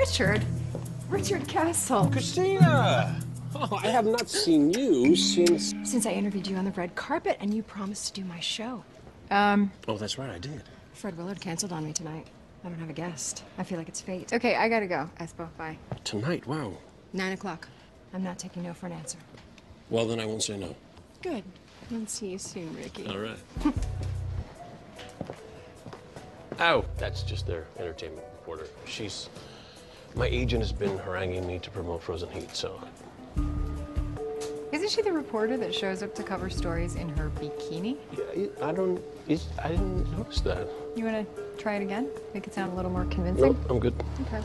Richard? Richard Castle. Christina! Oh, I have not seen you since... Since I interviewed you on the red carpet and you promised to do my show. Oh, that's right, I did. Fred Willard canceled on me tonight. I don't have a guest. I feel like it's fate. Okay, I gotta go. Espo, bye. Tonight? Wow. 9 o'clock. I'm not taking no for an answer. Well, then I won't say no. Good. I'll see you soon, Ricky. All right. Ow. That's just their entertainment reporter. She's... My agent has been haranguing me to promote Frozen Heat, so... Isn't she the reporter that shows up to cover stories in her bikini? Yeah, I didn't notice that. You want to try it again? Make it sound a little more convincing? No, I'm good. Okay.